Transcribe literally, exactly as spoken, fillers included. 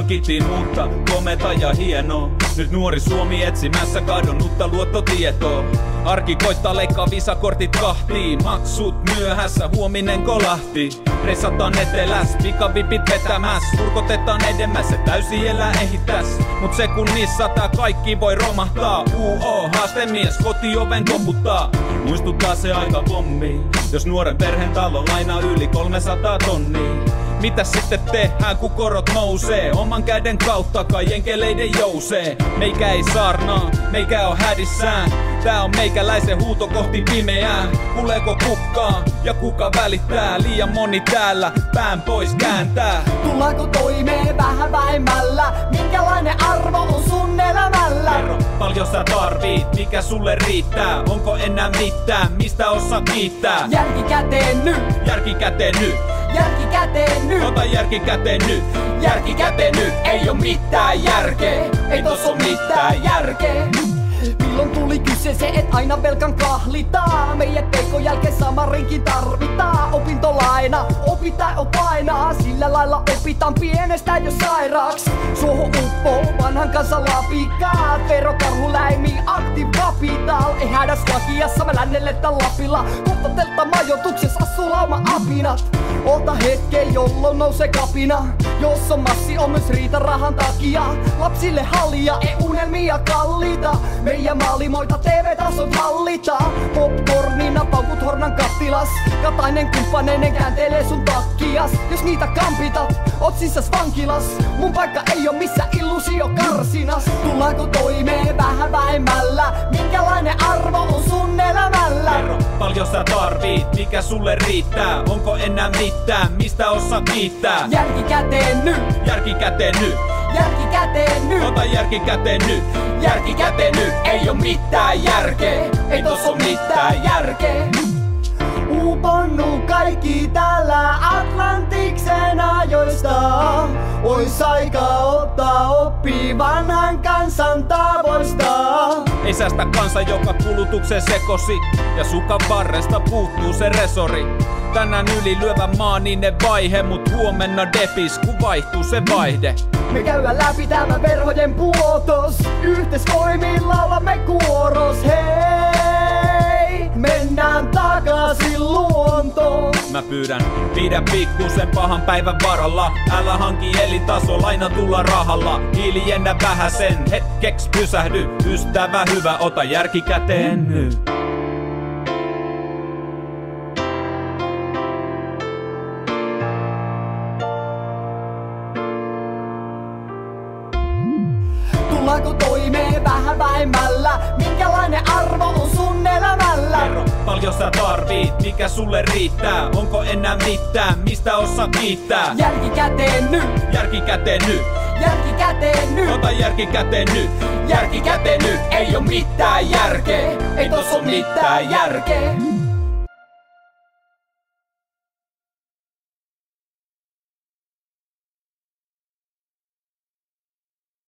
on kitiin uutta, kometa ja hienoa. Nyt nuori Suomi etsimässä kadonnutta luottotietoa. Arki koittaa leikkaa visakortit kahtiin, maksut myöhässä, huominen kolahti. Resataan eteläs, pikavipit vetämäs, surkotetaan edemmäs, se täysi elää ehittäs. Mut se kun nissataa, kaikki voi romahtaa. U O, haastemies, kotioven koputtaa. Muistuttaa se aika pommi, jos nuoren perheen talo lainaa yli kolmesataa tonnia. Mitä sitten tehdään, kun korot nousee? Oman käden kautta kai enkeleiden jousee. Meikä ei saarnaa, meikä on hädissään. Tää on meikäläisen huuto kohti pimeää. Kuuleeko kukkaa ja kuka välittää? Liian moni täällä pään pois kääntää. Tullaanko toimeen vähän vähemmällä? Minkälainen arvo on sun elämällä? Kerro, paljon sä tarvit, mikä sulle riittää? Onko enää mitään, mistä osaa kiittää? Järki käteen nyt, järki käteen nyt. Järki käteen nyt, ota järki käteen nyt, järki käteen nyt. Ei oo mitään järkeä, ei tos oo mitään järkeä. Milloin tuli kyseeseen, et aina velkan kahlitaan? Meidän teikon jälkeen sama rinki tarvitaan. Opintolaina, opi tai on painaa. Sillä lailla opitaan pienestä jo sairaaks. Suohon uppoo vanhan kansan lapikaat. Verokarhu läimii aktiv kapital. Ei hädäs lakiassa, mä lännelettä Lapilla. Kohta teltta majoituksessa asuu lauma apinat. Ota hetken, jolloin nousee kapina. Jos on massi, on myös riita rahan takia. Lapsille hallia, ei unelmia kalliita. Meidän maalimoita T V-tason hallita. Popcornina paukut hornan kattilas. Katainen kumppaneinen kääntelee sun takkias. Jos niitä kampitat, oot sisäs vankilas. Mun paikka ei oo missä illusio karsinas. Tullaanko toimeen vähän vähemmällä? Minkälainen arvo on sun elämällä? Kerro, paljon sä tarvit, mikä sulle riittää? Onko enää mitään, mistä osaa kiittää? Järki käteen nyt, järki käteen nyt, järki käteen nyt, ota järki käteen nyt, järki käteen nyt. Ei oo mitään järkeä, ei tos oo mitään järkeä. Uponnu kaikki täällä Atlantiksen ajoista. Ois aika ottaa oppi vanhan kansan tavoista. Ei säästä kansa, joka kulutuksen sekosi. Ja sukan varresta puuttuu se resori. Tänään yli lyövä maaninen vaihe, mut huomenna depis, kun vaihtuu se vaihde. Me käydään läpi tämä verhojen puotos. Yhteisvoimin laulamme kuoros. Hei, mennään takaisin luontoon. Mä pyydän, pidä pikkusen pahan päivän varalla. Älä hanki elintaso lainatulla rahalla. Hiljennä vähäsen, hetkeks pysähdy. Ystävä hyvä, ota järki käteen nyt. Tullaanko toimeen vähän vähemmällä? Minkälainen arvo on sun elämällä? Kerro, paljon sä tarvit, mikä sulle riittää? Onko enää mitään, mistä osaa kiittää? Järki käteen nyt, järki käteen nyt, järki käteen nyt, ota järki käteen nyt, järki käteen nyt. Ei oo mitään järkeä, ei tos oo mitään järkeä.